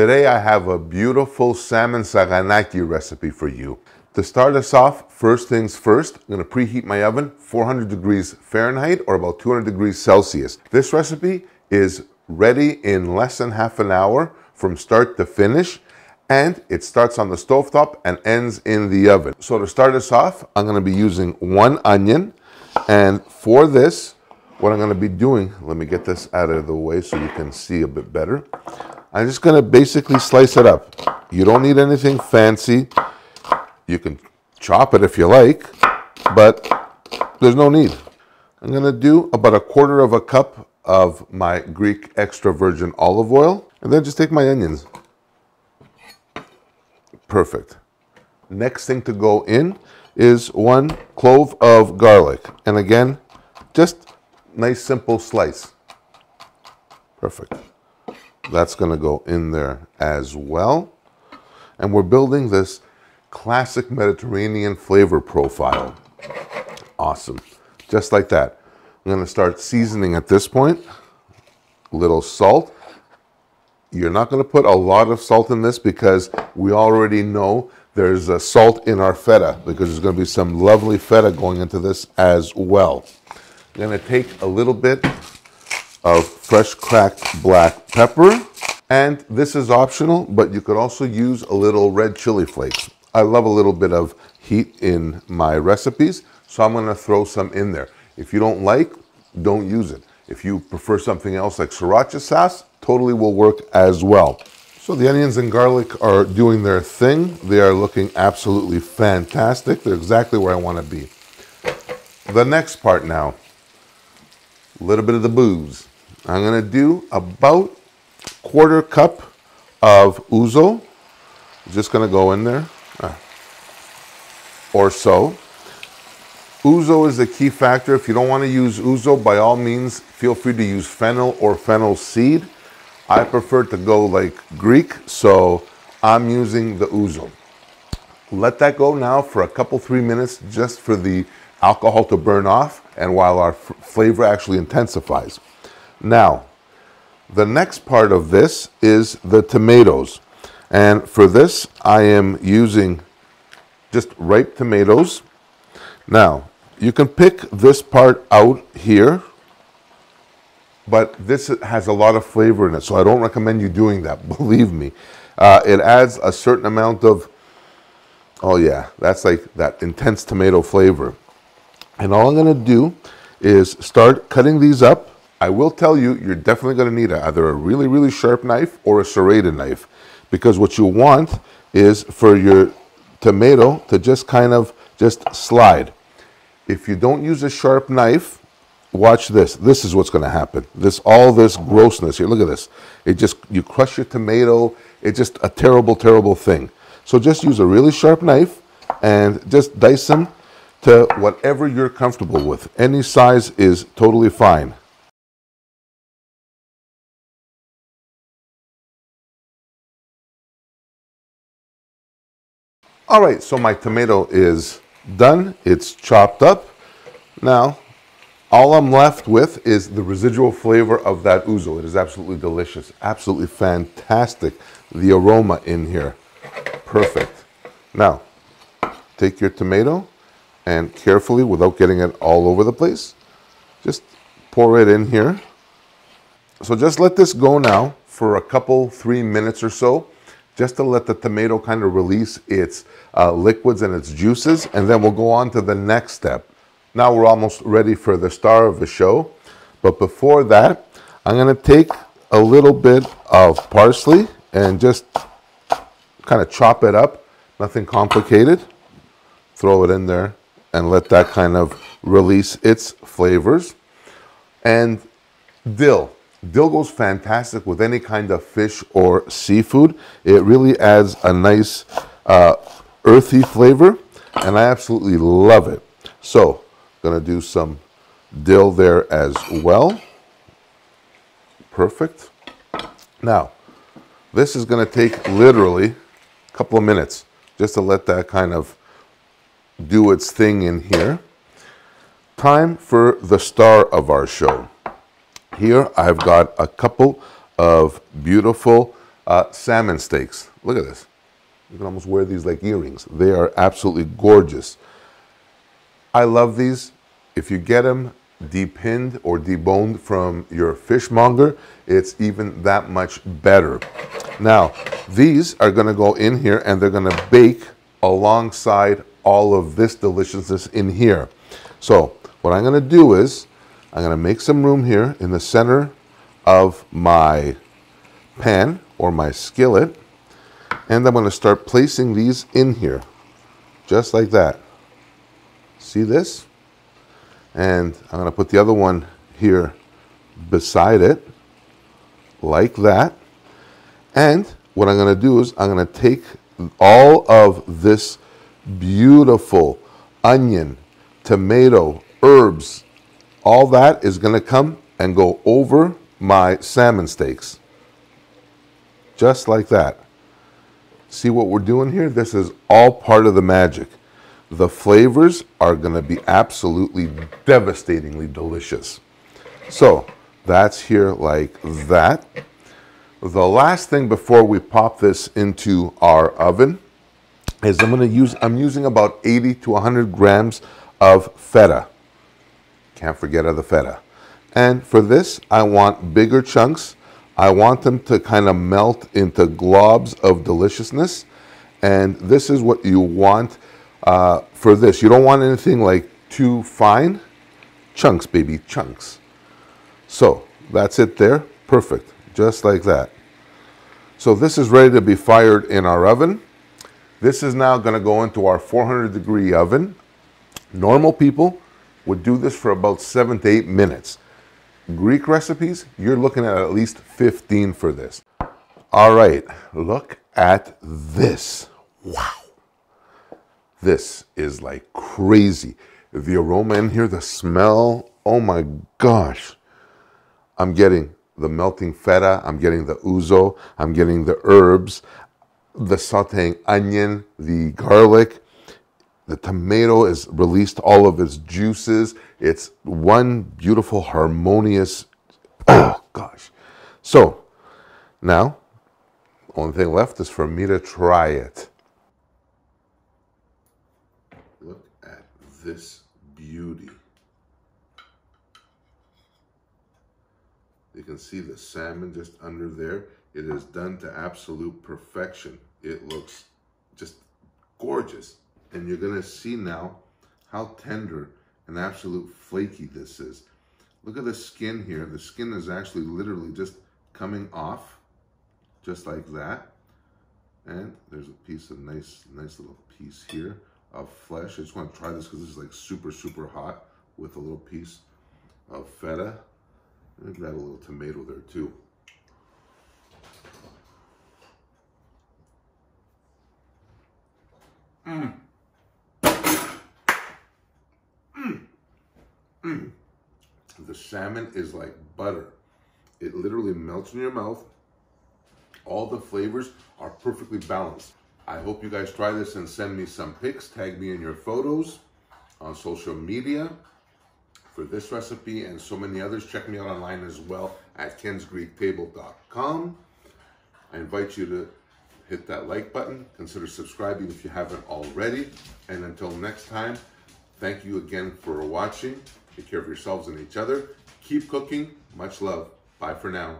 Today I have a beautiful salmon saganaki recipe for you. To start us off, first things first, I'm going to preheat my oven 400 degrees Fahrenheit or about 200 degrees Celsius. This recipe is ready in less than half an hour from start to finish, and it starts on the stovetop and ends in the oven. So to start us off, I'm going to be using one onion, and for this, what I'm going to be doing, let me get this out of the way so you can see a bit better. I'm just going to basically slice it up. You don't need anything fancy. You can chop it if you like, but there's no need. I'm going to do about a quarter of a cup of my Greek extra virgin olive oil, and then just take my onions. Perfect. Next thing to go in is one clove of garlic, and again, just nice simple slice. Perfect. That's going to go in there as well. And we're building this classic Mediterranean flavor profile. Awesome. Just like that. I'm going to start seasoning at this point. A little salt. You're not going to put a lot of salt in this because we already know there's a salt in our feta, because there's going to be some lovely feta going into this as well. I'm going to take a little bit of fresh cracked black pepper, and this is optional, but you could also use a little red chili flakes. I love a little bit of heat in my recipes, so I'm going to throw some in there. If you don't like, don't use it. If you prefer something else like sriracha sauce, totally will work as well. So the onions and garlic are doing their thing. They are looking absolutely fantastic. They're exactly where I want to be. The next part now, a little bit of the booze. I'm going to do about quarter cup of ouzo. Just going to go in there, or so. Ouzo is the key factor. If you don't want to use ouzo, by all means, feel free to use fennel or fennel seed. I prefer to go like Greek, so I'm using the ouzo. Let that go now for a couple, 3 minutes, just for the alcohol to burn off and while our flavor actually intensifies. Now, the next part of this is the tomatoes. And for this, I am using just ripe tomatoes. Now, you can pick this part out here, but this has a lot of flavor in it, so I don't recommend you doing that, believe me. It adds a certain amount of, oh yeah, that's like that intense tomato flavor. And all I'm going to do is start cutting these up. I will tell you, you're definitely going to need either a really, really sharp knife or a serrated knife, because what you want is for your tomato to just kind of just slide. If you don't use a sharp knife, watch this. This is what's going to happen. All this grossness here. Look at this. You crush your tomato. It's just a terrible, terrible thing. So just use a really sharp knife and just dice them to whatever you're comfortable with. Any size is totally fine. All right, so my tomato is done. It's chopped up. Now, all I'm left with is the residual flavor of that ouzo. It is absolutely delicious, absolutely fantastic. The aroma in here, perfect. Now, take your tomato and carefully, without getting it all over the place, just pour it in here. So just let this go now for a couple, 3 minutes or so, just to let the tomato kind of release its liquids and its juices, and then we'll go on to the next step. Now we're almost ready for the star of the show, but before that, I'm going to take a little bit of parsley and just kind of chop it up, nothing complicated, throw it in there, and let that kind of release its flavors. And dill. Dill goes fantastic with any kind of fish or seafood. It really adds a nice earthy flavor, and I absolutely love it. So, gonna do some dill there as well. Perfect. Now, this is gonna take literally a couple of minutes just to let that kind of do its thing in here. Time for the star of our show. Here I've got a couple of beautiful Salmon steaks. Look at this. You can almost wear these like earrings. They are absolutely gorgeous. I love these. If you get them depinned or deboned from your fishmonger, it's even that much better. Now, these are going to go in here and they're going to bake alongside all of this deliciousness in here. So what I'm going to do is I'm going to make some room here in the center of my pan or my skillet, and I'm going to start placing these in here just like that. See this? And I'm going to put the other one here beside it like that. And what I'm going to do is I'm going to take all of this beautiful onion, tomato, herbs, all that is going to come and go over my salmon steaks. Just like that. See what we're doing here? This is all part of the magic. The flavors are going to be absolutely devastatingly delicious. So that's here like that. The last thing before we pop this into our oven is I'm using about 80 to 100 grams of feta. Can't forget of the feta. And for this, I want bigger chunks. I want them to kind of melt into globs of deliciousness. And this is what you want for this. You don't want anything like too fine. Chunks, baby, chunks. So that's it there. Perfect. Just like that. So this is ready to be fired in our oven. This is now going to go into our 400-degree oven. Normal people would do this for about 7 to 8 minutes. Greek recipes, you're looking at least 15 for this. All right, look at this. Wow. This is like crazy. The aroma in here, the smell, oh my gosh. I'm getting the melting feta, I'm getting the ouzo, I'm getting the herbs, the sauteing onion, the garlic, the tomato is released all of its juices. It's one beautiful, harmonious, oh gosh. So now, only thing left is for me to try it. Look at this beauty. You can see the salmon just under there. It is done to absolute perfection. It looks just gorgeous. And you're going to see now how tender and absolute flaky this is. Look at the skin here. The skin is actually literally just coming off, just like that. And there's a piece of nice little piece here of flesh. I just want to try this because this is like super, super hot with a little piece of feta. Let me grab a little tomato there too. The salmon is like butter. It literally melts in your mouth. All the flavors are perfectly balanced. I hope you guys try this and send me some pics. Tag me in your photos on social media. For this recipe and so many others, check me out online as well at kensgreektable.com. I invite you to hit that like button, consider subscribing if you haven't already, and until next time, thank you again for watching. Take care of yourselves and each other. Keep cooking. Much love. Bye for now.